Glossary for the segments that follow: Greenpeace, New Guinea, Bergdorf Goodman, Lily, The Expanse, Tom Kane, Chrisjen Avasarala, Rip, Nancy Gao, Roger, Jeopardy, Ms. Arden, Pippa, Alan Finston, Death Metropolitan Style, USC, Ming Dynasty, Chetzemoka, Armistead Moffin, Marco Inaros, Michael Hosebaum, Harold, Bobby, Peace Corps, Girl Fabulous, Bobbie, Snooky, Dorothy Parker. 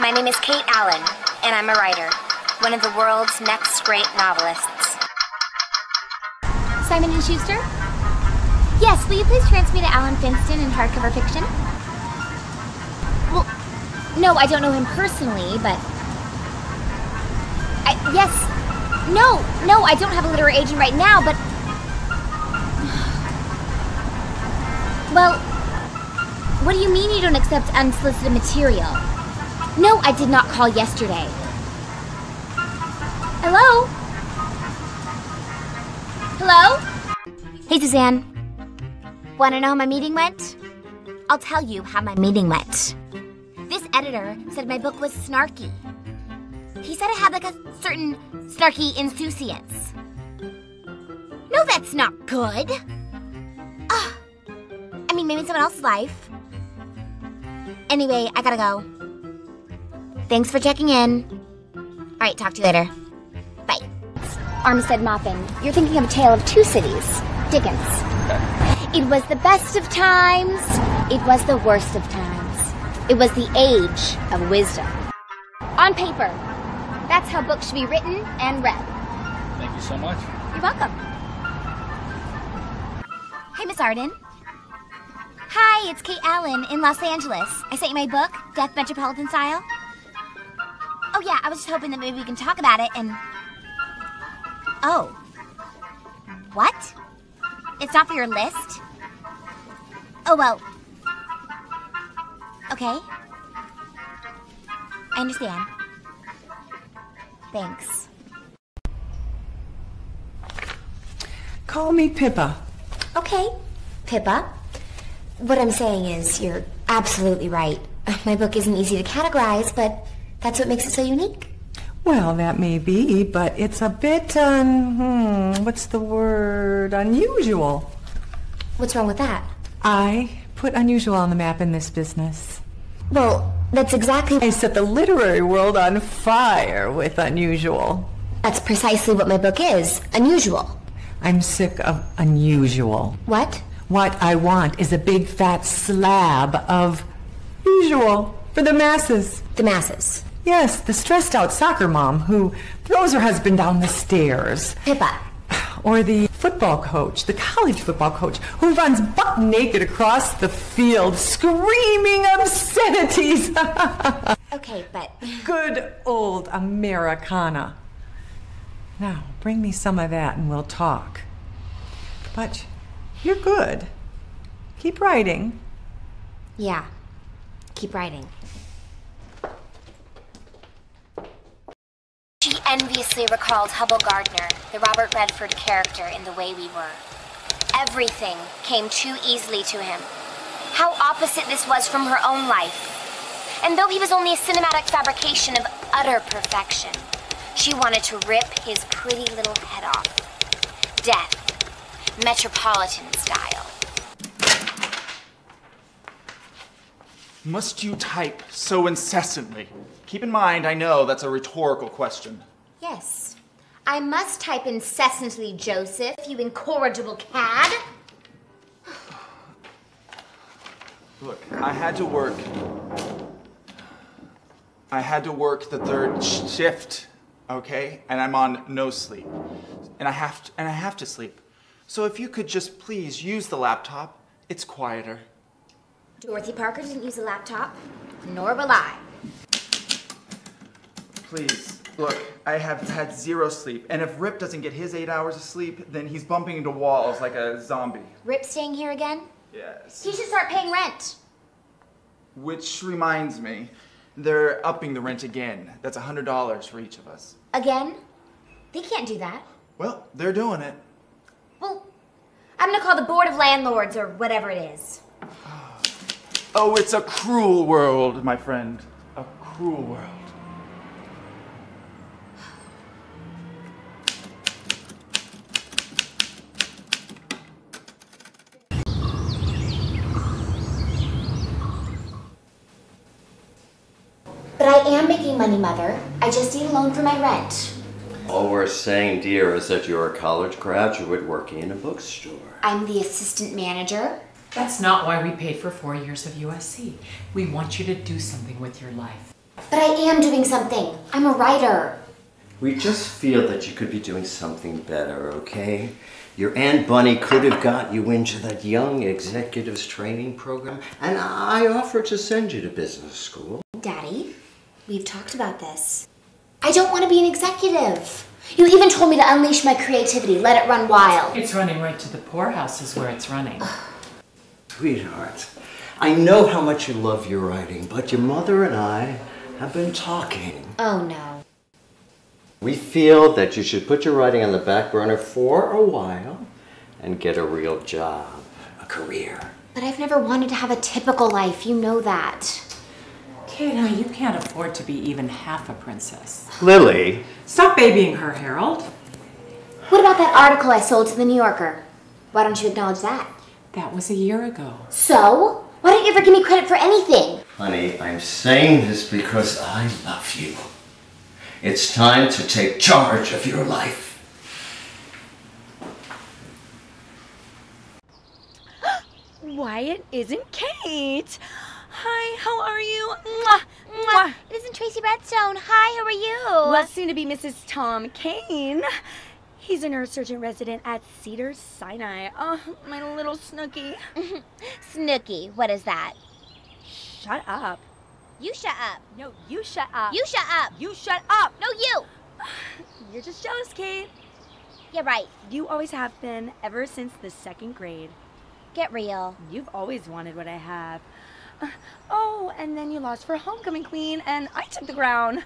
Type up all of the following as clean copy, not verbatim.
My name is Kate Allen, and I'm a writer, one of the world's next great novelists. Simon & Schuster? Yes, will you please transfer me to Alan Finston in hardcover fiction? Well, no, I don't know him personally, but... yes, no, I don't have a literary agent right now, but... Well, what do you mean you don't accept unsolicited material? No, I did not call yesterday. Hello? Hello? Hey, Suzanne. Want to know how my meeting went? I'll tell you how my meeting went. This editor said my book was snarky. He said it had like a certain snarky insouciance. No, that's not good. Ugh. I mean, maybe in someone else's life. Anyway, I gotta go. Thanks for checking in. All right, talk to you later. Bye. Armistead Moffin, you're thinking of A Tale of Two Cities. Dickens. It was the best of times. It was the worst of times. It was the age of wisdom. On paper. That's how books should be written and read. Thank you so much. You're welcome. Hey, Ms. Arden. Hi, it's Kate Allen in Los Angeles. I sent you my book, Death Metropolitan Style. Oh yeah, I was just hoping that maybe we can talk about it and... Oh. What? It's not for your list? Oh well. Okay. I understand. Thanks. Call me Pippa. Okay, Pippa. What I'm saying is, you're absolutely right. My book isn't easy to categorize, but that's what makes it so unique. Well, that may be, but it's a bit, what's the word? Unusual. What's wrong with that? I put unusual on the map in this business. Well, that's exactly... I set the literary world on fire with unusual. That's precisely what my book is, unusual. I'm sick of unusual. What? What I want is a big fat slab of usual for the masses. The masses? Yes, the stressed out soccer mom who throws her husband down the stairs. Pippa. Or the football coach, the college football coach, who runs butt naked across the field screaming obscenities. Okay, but... Good old Americana. Now, bring me some of that and we'll talk. But... You're good. Keep writing. Yeah. Keep writing. She enviously recalled Hubble Gardner, the Robert Redford character in The Way We Were. Everything came too easily to him. How opposite this was from her own life. And though he was only a cinematic fabrication of utter perfection, she wanted to rip his pretty little head off. Death. Metropolitan style. Must you type so incessantly? Keep in mind, I know that's a rhetorical question. Yes. I must type incessantly, Joseph, you incorrigible cad. Look, I had to work the third shift, okay? And I'm on no sleep. And I have to sleep. So if you could just please use the laptop, it's quieter. Dorothy Parker didn't use a laptop, nor will I. Please, look, I have had zero sleep, and if Rip doesn't get his 8 hours of sleep, then he's bumping into walls like a zombie. Rip staying here again? Yes. He should start paying rent. Which reminds me, they're upping the rent again. That's $100 for each of us. Again? They can't do that. Well, they're doing it. Well, I'm gonna call the Board of Landlords or whatever it is. Oh, it's a cruel world, my friend. A cruel world. But I am making money, Mother. I just need a loan for my rent. All we're saying, dear, is that you're a college graduate working in a bookstore. I'm the assistant manager. That's not why we paid for 4 years of USC. We want you to do something with your life. But I am doing something. I'm a writer. We just feel that you could be doing something better, okay? Your Aunt Bunny could have got you into that young executives training program, and I offered to send you to business school. Daddy, we've talked about this. I don't want to be an executive. You even told me to unleash my creativity, let it run wild. It's running right to the poorhouse is where it's running. Sweetheart, I know how much you love your writing, but your mother and I have been talking. Oh no. We feel that you should put your writing on the back burner for a while and get a real job, a career. But I've never wanted to have a typical life, you know that. Kate, now you can't afford to be even half a princess. Lily! Stop babying her, Harold. What about that article I sold to the New Yorker? Why don't you acknowledge that? That was a year ago. So? Why don't you ever give me credit for anything? Honey, I'm saying this because I love you. It's time to take charge of your life. Why it isn't Kate! Hi, how are you? Mwah, mwah. It isn't Tracy Redstone. Hi, how are you? Well, soon to be Mrs. Tom Kane. He's a neurosurgeon-resident at Cedars-Sinai. Oh, my little Snooky. Snooky, what is that? Shut up. You shut up. No, you shut up. You shut up. You shut up. No, you. You're just jealous, Kate. Yeah, right. You always have been, ever since the second grade. Get real. You've always wanted what I have. Oh, and then you lost for homecoming queen, and I took the ground.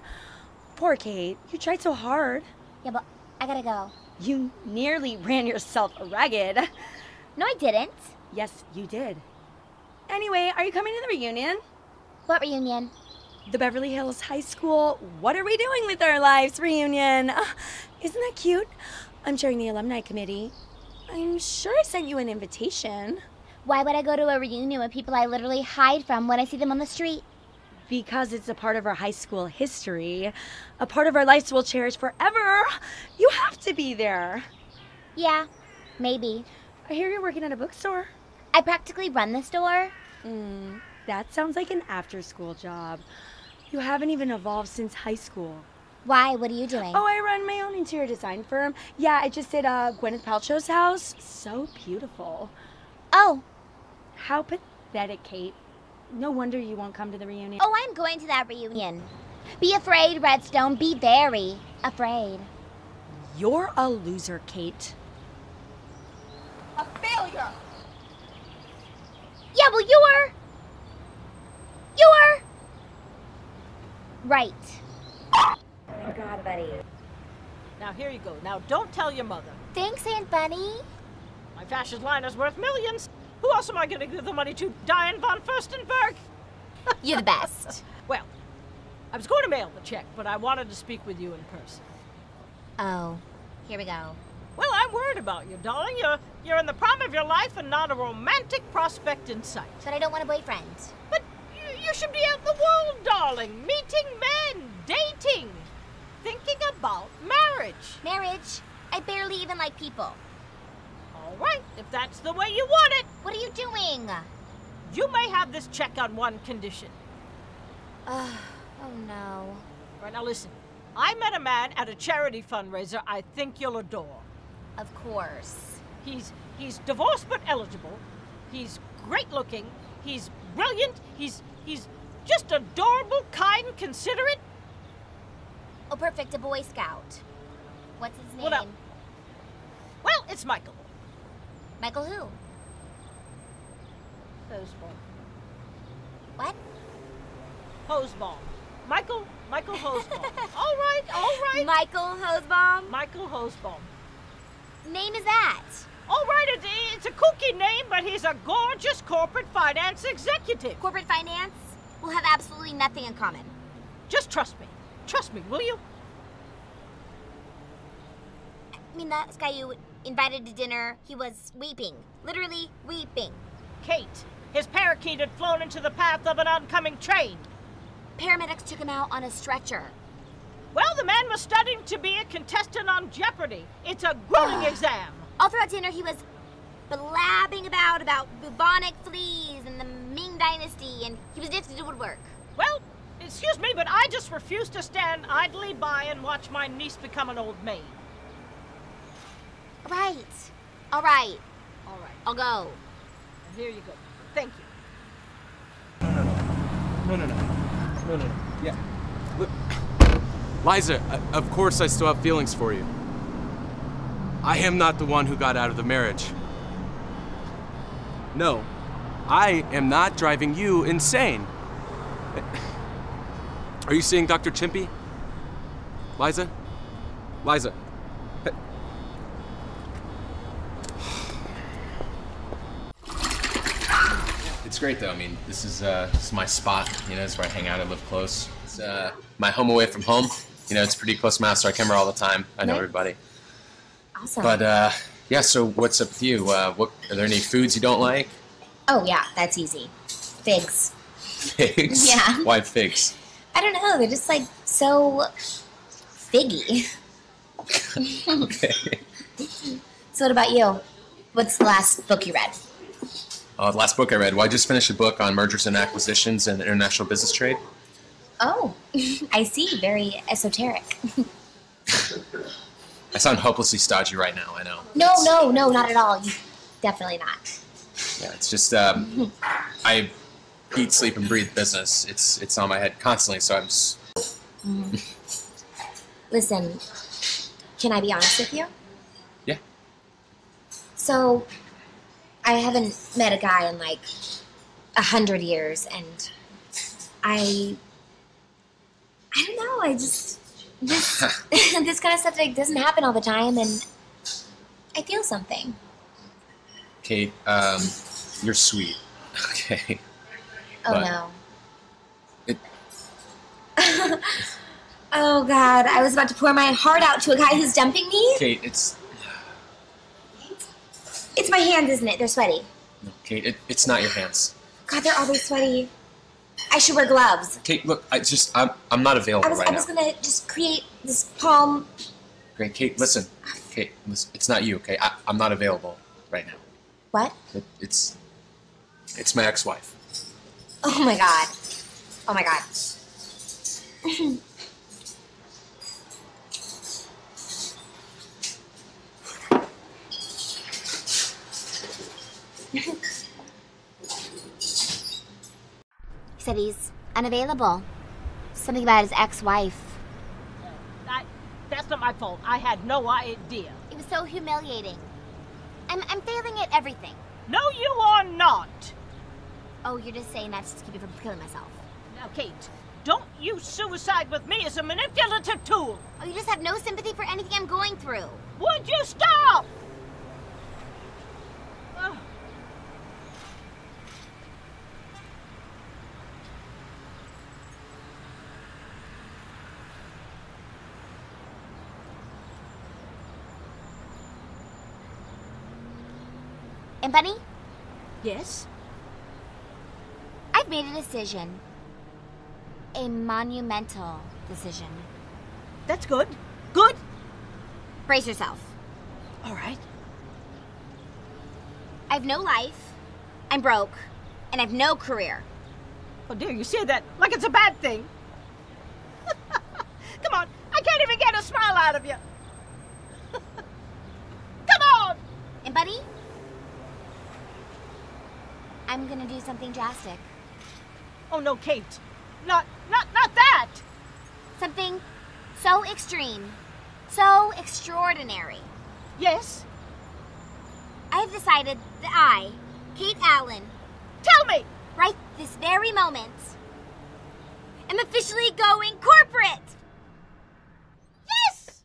Poor Kate, you tried so hard. Yeah, but I gotta go. You nearly ran yourself ragged. No, I didn't. Yes, you did. Anyway, are you coming to the reunion? What reunion? The Beverly Hills High School What Are We Doing With Our Lives reunion. Isn't that cute? I'm chairing the alumni committee. I'm sure I sent you an invitation. Why would I go to a reunion with people I literally hide from when I see them on the street? Because it's a part of our high school history. A part of our lives we'll cherish forever. You have to be there. Yeah, maybe. I hear you're working at a bookstore. I practically run the store. That sounds like an after-school job. You haven't even evolved since high school. Why? What are you doing? Oh, I run my own interior design firm. Yeah, I just did Gwyneth Paltrow's house. So beautiful. Oh. How pathetic, Kate. No wonder you won't come to the reunion. Oh, I'm going to that reunion. Be afraid, Redstone. Be very afraid. You're a loser, Kate. A failure! Yeah, well, you were. You were. Right. Oh my God, buddy. Now, here you go. Now, don't tell your mother. Thanks, Aunt Bunny. My fashion line is worth millions. Who else am I going to give the money to? Diane von Furstenberg? You're the best. Well, I was going to mail the check, but I wanted to speak with you in person. Oh, here we go. Well, I'm worried about you, darling. You're in the prime of your life and not a romantic prospect in sight. But I don't want a boyfriend. But you should be out in the world, darling. Meeting men, dating, thinking about marriage. Marriage? I barely even like people. All right, if that's the way you want it. What are you doing? You may have this check on one condition. Oh no. All right, now listen. I met a man at a charity fundraiser I think you'll adore. Of course. He's divorced but eligible. He's great looking. He's brilliant. He's just adorable, kind, considerate. Oh, perfect, a Boy Scout. What's his name? Well, it's Michael. Michael who? Hosebaum. What? Hosebaum. Michael Hosebaum. All right. Michael Hosebaum? Michael Hosebaum. Name is that? All right, it's a kooky name, but he's a gorgeous corporate finance executive. Corporate finance? We'll have absolutely nothing in common. Just trust me. Trust me, will you? I mean, that guy you invited to dinner, he was weeping. Literally weeping. Kate, his parakeet had flown into the path of an oncoming train. Paramedics took him out on a stretcher. Well, the man was studying to be a contestant on Jeopardy. It's a grueling exam. All throughout dinner, he was blabbing about bubonic fleas and the Ming Dynasty, and he was addicted to woodwork. Well, Excuse me, but I just refuse to stand idly by and watch my niece become an old maid. Right. All right. All right. I'll go. Here you go. Thank you. No. Yeah. Look. Liza, of course I still have feelings for you. I am not the one who got out of the marriage. No, I am not driving you insane. Are you seeing Dr. Chimpy? Liza? Liza. It's great though, I mean, this is my spot, you know, it's where I hang out, I live close. It's my home away from home. You know, it's pretty close to my house, so I come here all the time. I know everybody. Awesome. But yeah, so what's up with you? Are there any foods you don't like? Oh yeah, that's easy. Figs. Figs? Yeah. Why figs? I don't know, they're just like so figgy. Okay. So what about you? What's the last book you read? The last book I read, well, I just finished a book on mergers and acquisitions and international business trade. Oh, I see. Very esoteric. I sound hopelessly stodgy right now, I know. No, not at all. Definitely not. Yeah, it's just, I eat, sleep, and breathe business. It's on my head constantly, so I'm just... Listen, can I be honest with you? Yeah. So... I haven't met a guy in like 100 years, and I don't know, I just, this kind of stuff like, doesn't happen all the time, and I feel something. Kate, you're sweet, okay? Oh, but no. Oh God, I was about to pour my heart out to a guy who's dumping me? Kate, it's my hands, isn't it? They're sweaty. No, Kate, it's not your hands. God, they're always sweaty. I should wear gloves. Kate, look, I'm not available right now. I was gonna just create this palm. Great, Kate, listen. Kate, listen, it's not you, okay? I'm not available right now. What? It's my ex-wife. Oh my God. Oh my God. He said he's unavailable. Something about his ex-wife. That's not my fault. I had no idea. It was so humiliating. I'm failing at everything. No, you are not. Oh, you're just saying that just to keep you from killing myself. Now, Kate, don't use suicide with me as a manipulative tool. Oh, you just have no sympathy for anything I'm going through. Would you stop? Aunt Bunny? Yes? I've made a decision. A monumental decision. That's good. Good? Brace yourself. All right. I have no life, I'm broke, and I have no career. Oh dear, you say that like it's a bad thing. Come on, I can't even get a smile out of you. Come on! Aunt Bunny? I'm gonna do something drastic. Oh no, Kate. Not that! Something so extreme, so extraordinary. Yes? I have decided that I, Kate Allen... Tell me! Right this very moment, am officially going corporate! Yes! Yes!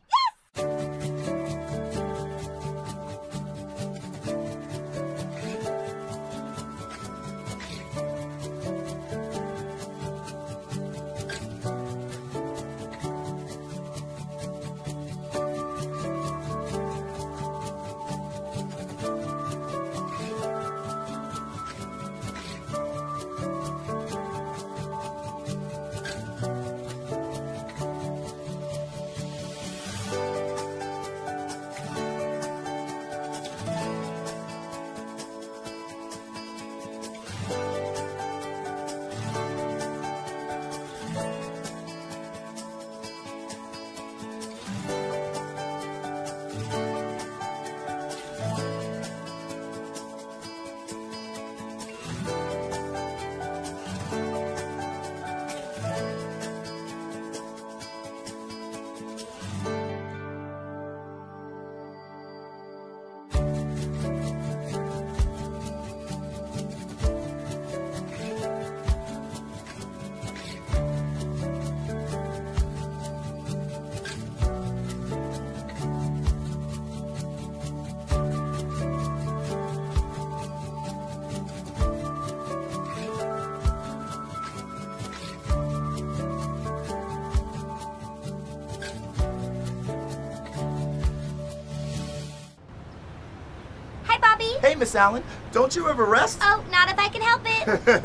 Hey, Miss Allen, don't you ever rest? Oh, not if I can help it.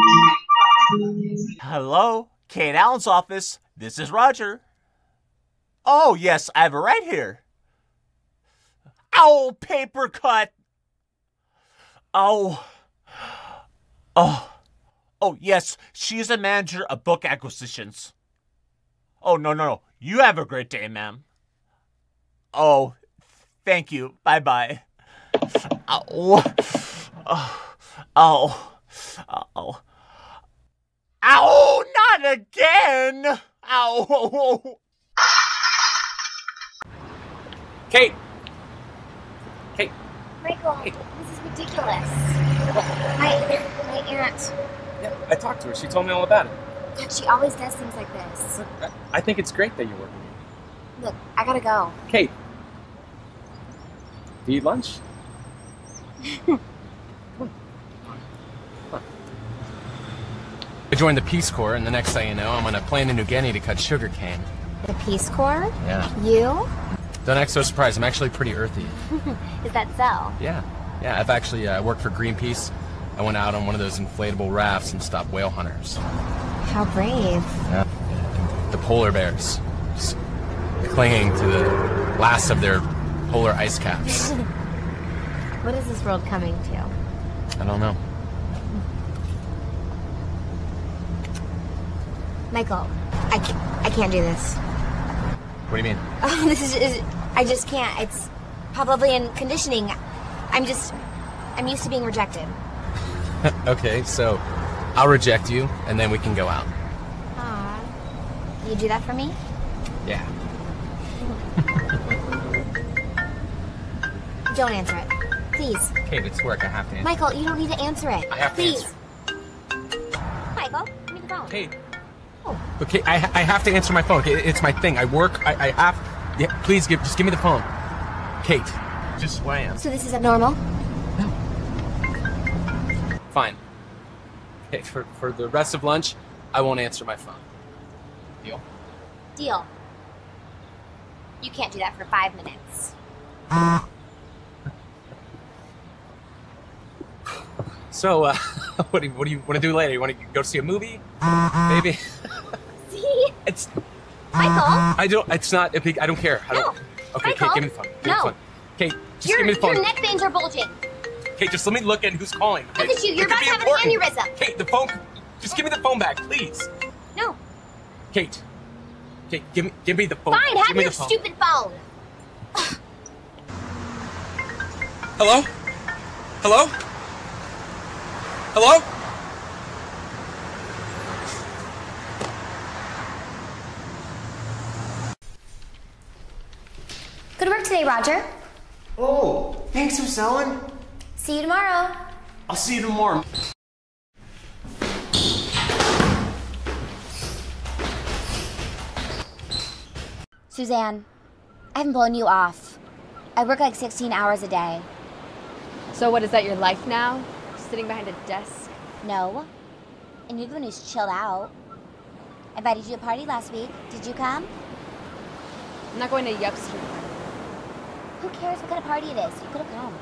Hello? Kate Allen's office. This is Roger. Oh, yes, I have it right here. Ow, paper cut. Ow. Oh. Oh, yes, she's a manager of book acquisitions. Oh, no. You have a great day, ma'am. Oh, thank you. Bye-bye. Ow. Oh. Ow. Ow. Ow, not again! Ow. Kate. Kate. Michael, Kate. This is ridiculous. My aunt. Yeah, I talked to her. She told me all about it. God, she always does things like this. Look, I think it's great that you work with me. Look, I gotta go. Kate. Do you eat lunch? Come on. Come on. I joined the Peace Corps, and the next thing you know, I'm on a plane to New Guinea to cut sugarcane. The Peace Corps? Yeah. You? Don't act so surprised. I'm actually pretty earthy. Is that so? Yeah. Yeah, I've actually worked for Greenpeace. I went out on one of those inflatable rafts and stopped whale hunters. How brave. Yeah. The polar bears. Just clinging to the last of their polar ice caps. What is this world coming to? I don't know. Michael, I can't do this. What do you mean? Oh, I just can't. It's probably in conditioning. I'm used to being rejected. Okay, so I'll reject you, and then we can go out. Aw. You do that for me? Yeah. Don't answer it. Please. Kate, it's work. I have to answer Michael, it. You don't need to answer it. I have Please. To answer. Michael, give me the phone. Kate. Oh. Okay, I have to answer my phone. It's my thing. I work. I have... Yeah, please, just give me the phone. Kate. Just who I am. So this is abnormal? Fine. Okay, for the rest of lunch, I won't answer my phone. Deal? Deal. You can't do that for 5 minutes. So, what do you want to do later? You want to go see a movie? Maybe. See? It's Michael. I don't care. No. Okay, Michael. Kate, give me the phone. No. Kate, just give me the phone. Your neckbands are bulging. Kate, just let me look at who's calling. Look at you. You're about to have an aneurysm. Kate, the phone. Just give me the phone back, please. No. Kate. Kate, give me the phone. Fine, have your stupid phone. Hello? Hello? Hello? Good work today, Roger. Oh, thanks for selling. See you tomorrow. I'll see you tomorrow. Suzanne, I haven't blown you off. I work like 16 hours a day. So what, is that your life now? Sitting behind a desk? No. And you're the one who's chilled out. I invited you to a party last week. Did you come? I'm not going to Yup's party. Who cares what kind of party it is? You could have come.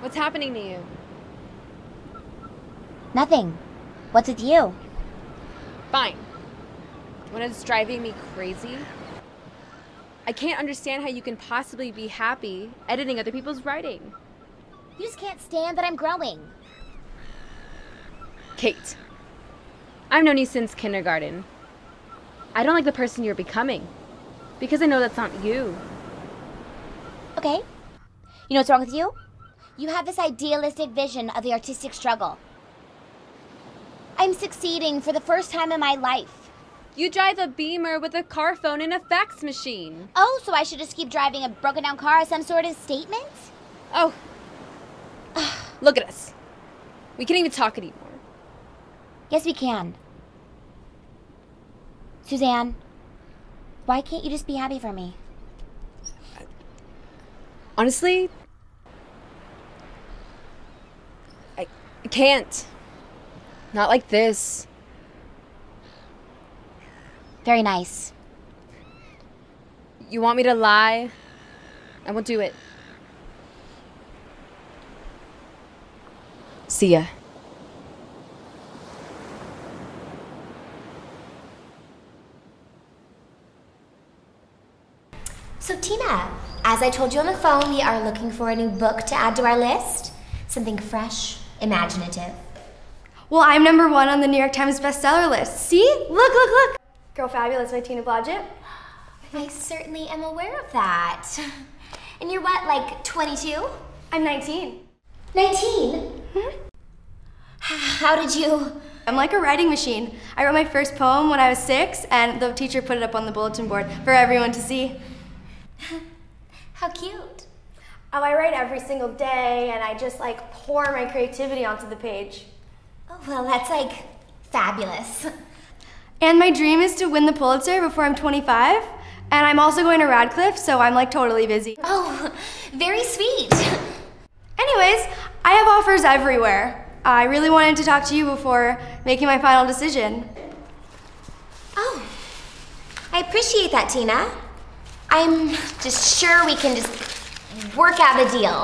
What's happening to you? Nothing. What's with you? Fine. When it's driving me crazy, I can't understand how you can possibly be happy editing other people's writing. You just can't stand that I'm growing. Kate, I've known you since kindergarten. I don't like the person you're becoming, because I know that's not you. Okay. You know what's wrong with you? You have this idealistic vision of the artistic struggle. I'm succeeding for the first time in my life. You drive a Beamer with a car phone and a fax machine. Oh, so I should just keep driving a broken down car as some sort of statement? Oh. Look at us. We can't even talk anymore. Yes, we can. Suzanne, why can't you just be happy for me? Honestly, I can't. Not like this. Very nice. You want me to lie? I won't do it. See ya. So Tina, as I told you on the phone, we are looking for a new book to add to our list. Something fresh, imaginative. Well, I'm #1 on the New York Times bestseller list. See? Look, look, look! Girl Fabulous by Tina Blodgett. I certainly am aware of that. And you're what, like 22? I'm 19. 19? Hmm? How did you? I'm like a writing machine. I wrote my first poem when I was 6, and the teacher put it up on the bulletin board for everyone to see. How cute. Oh, I write every single day, and I just like pour my creativity onto the page. Oh, well, that's like fabulous. And my dream is to win the Pulitzer before I'm 25. And I'm also going to Radcliffe, so I'm like totally busy. Oh, very sweet. Anyways, I have offers everywhere. I really wanted to talk to you before making my final decision. Oh, I appreciate that, Tina. I'm just sure we can just work out a deal.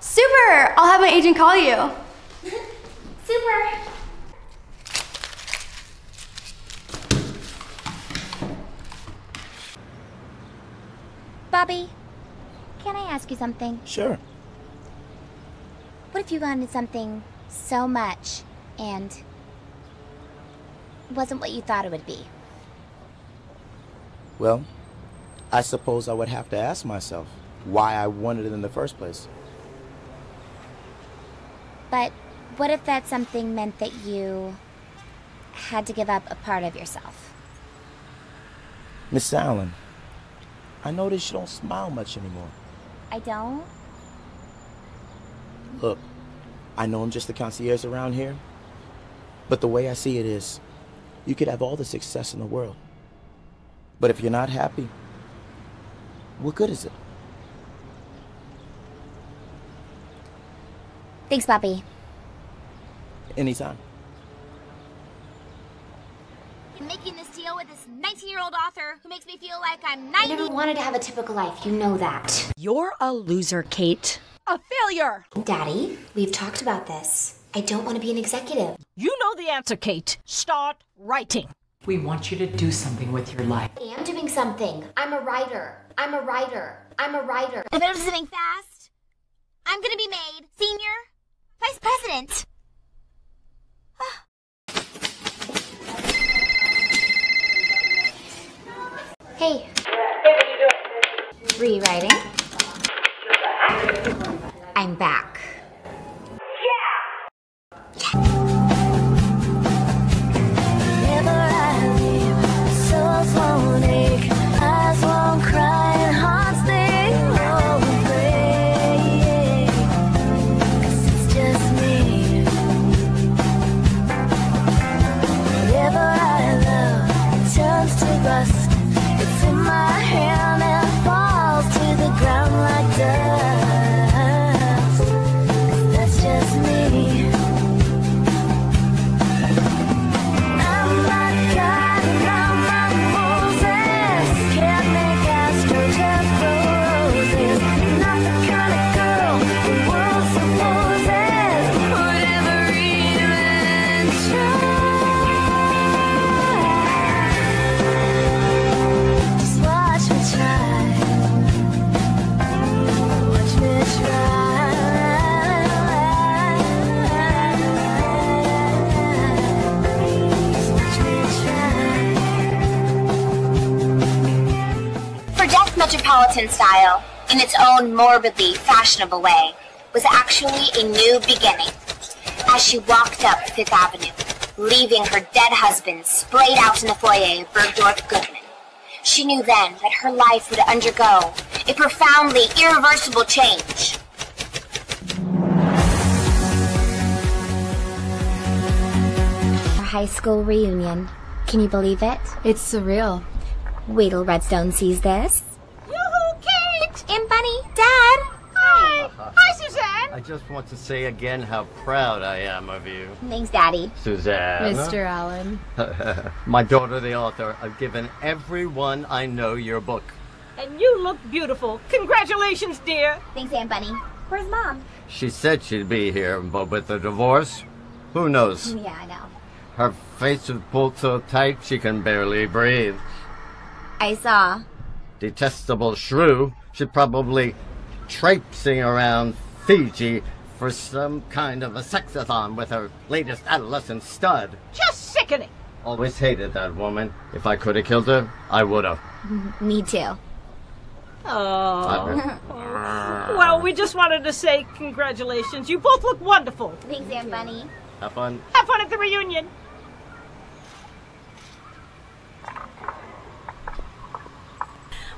Super! I'll have my agent call you. Super. Bobby, can I ask you something? Sure. What if you wanted something so much and wasn't what you thought it would be? Well, I suppose I would have to ask myself why I wanted it in the first place. But what if that something meant that you had to give up a part of yourself? Miss Allen, I notice you don't smile much anymore. I don't? Look, I know I'm just the concierge around here, but the way I see it is, you could have all the success in the world, but if you're not happy, what good is it? Thanks, Bobby. Anytime. Making this deal with this 19-year-old author who makes me feel like I'm 90. I never wanted to have a typical life, you know that. You're a loser, Kate. A failure! Daddy, we've talked about this. I don't want to be an executive. You know the answer, Kate. Start writing. We want you to do something with your life. I am doing something. I'm a writer. I'm a writer. I'm a writer. If it was something fast, I'm gonna be made senior vice president. Hey. Hey, what are you doing? Rewriting. You're back. I'm back. Yeah! Whenever I leave, souls won't ache, eyes won't cry, and hearts they won't break. 'Cause it's just me. Whenever I love, it turns to rust. My hand and falls to the ground like dust. That's just me. I'm not God and I'm not Moses. Can't make astros just roses. Not the kind of girl the world supposes would ever even try. For Death Metropolitan Style, in its own morbidly fashionable way, was actually a new beginning. As she walked up 5th Avenue, leaving her dead husband splayed out in the foyer of Bergdorf Goodman, she knew then that her life would undergo a profoundly irreversible change. A high school reunion. Can you believe it? It's surreal. Wait till Redstone sees this. Yoo-hoo, Kate! And Bunny, Dad! Hi! Hi, Suzanne! I just want to say again how proud I am of you. Thanks, Daddy. Suzanne. Mr. Allen. My daughter, the author, I've given everyone I know your book. And you look beautiful. Congratulations, dear. Thanks, Aunt Bunny. Where's Mom? She said she'd be here, but with the divorce, who knows? Yeah, I know. Her face is pulled so tight she can barely breathe. I saw. Detestable shrew. She's probably traipsing around Fiji for some kind of a sexathon with her latest adolescent stud. Just sickening. Always hated that woman. If I could have killed her, I would have. Me too. Oh. Well, we just wanted to say congratulations. You both look wonderful. Thanks, Aunt Bunny. Have fun. Have fun at the reunion.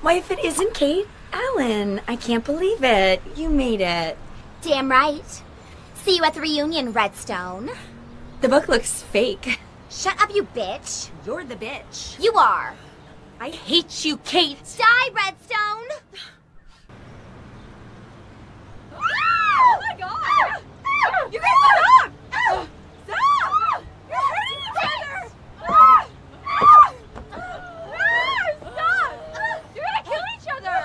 Why, if it isn't Kate, Alan, I can't believe it. You made it. Damn right. See you at the reunion, Redstone. The book looks fake. Shut up, you bitch. You're the bitch. You are. I hate you, Kate. Die, Redstone! Oh my God! You guys stop! Stop! You're hurting each other! Stop! You're gonna kill each other!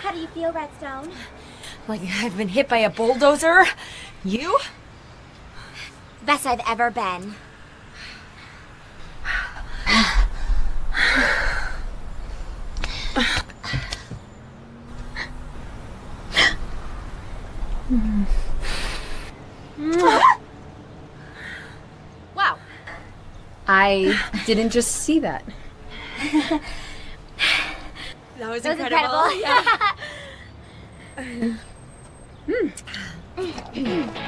How do you feel, Redstone? Like I've been hit by a bulldozer? You? Best I've ever been. Wow. I didn't just see that. That was incredible. Yeah.